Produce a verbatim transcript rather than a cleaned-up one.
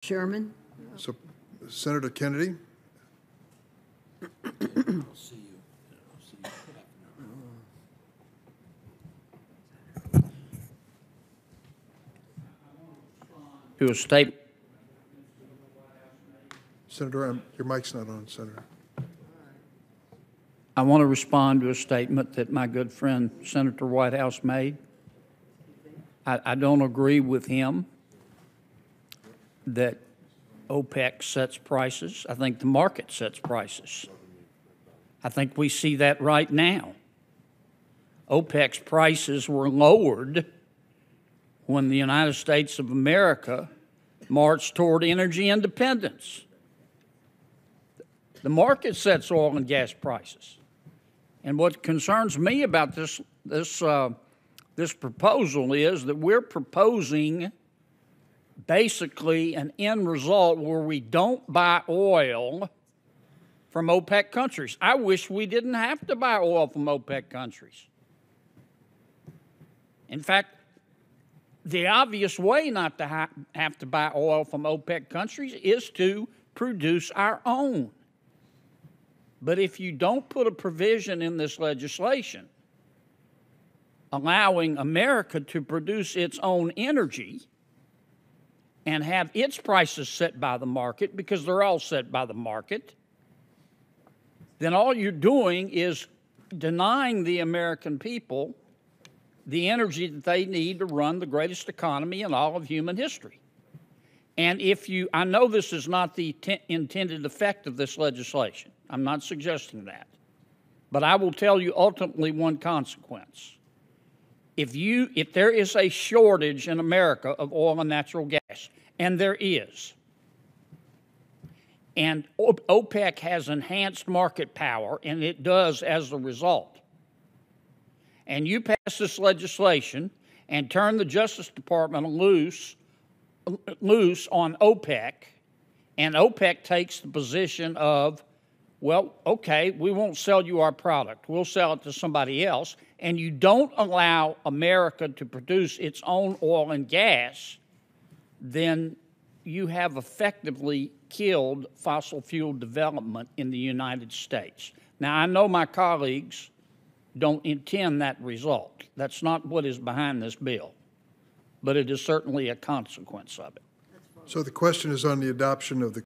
Chairman. So, Senator Kennedy. I'll see you. I'll see you. To a statement. Senator, I'm, your mic's not on, Senator. I want to respond to a statement that my good friend Senator Whitehouse made. I, I don't agree with him that OPEC sets prices. I think the market sets prices. I think we see that right now. OPEC's prices were lowered when the United States of America marched toward energy independence. The market sets oil and gas prices. And what concerns me about this, this, uh, this proposal is that we're proposing basically an end result where we don't buy oil from OPEC countries. I wish we didn't have to buy oil from OPEC countries. In fact, the obvious way not to ha- have to buy oil from OPEC countries is to produce our own. But if you don't put a provision in this legislation allowing America to produce its own energy and have its prices set by the market, because they're all set by the market, then all you're doing is denying the American people the energy that they need to run the greatest economy in all of human history. And if you, I know this is not the intended effect of this legislation. I'm not suggesting that. But I will tell you ultimately one consequence. If you, if there is a shortage in America of oil and natural gas, and there is, and OPEC has enhanced market power, and it does as a result, and you pass this legislation and turn the Justice Department loose, loose on OPEC, and OPEC takes the position of, well, okay, we won't sell you our product. We'll sell it to somebody else. And you don't allow America to produce its own oil and gas, then you have effectively killed fossil fuel development in the United States. Now, I know my colleagues don't intend that result. That's not what is behind this bill, but it is certainly a consequence of it. So the question is on the adoption of the